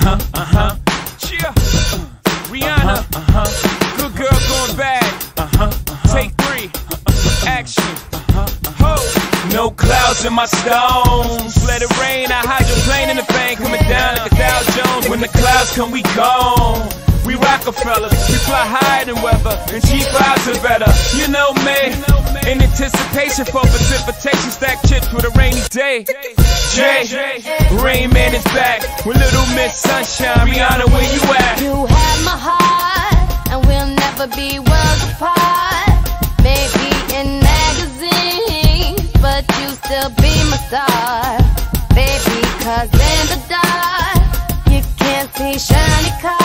Cheer. Rihanna. Good Girl Gone Bad. Take 3. Action. Ho. No clouds in my stones. Let it rain. I hydroplane in the bank. Coming down like a Dow Jones. When the clouds come, we gone. We Rockefellers. We fly higher than weather. And cheap vibes are better. You know me. In anticipation for precipitation. Stack chips with a rainy day. Jay, Rain Man is back with Little Miss Sunshine. Rihanna, where you at? You have my heart, and we'll never be worlds apart. Maybe in magazines, but you still be my star. Baby, 'cause in the dark, you can't see shiny cars.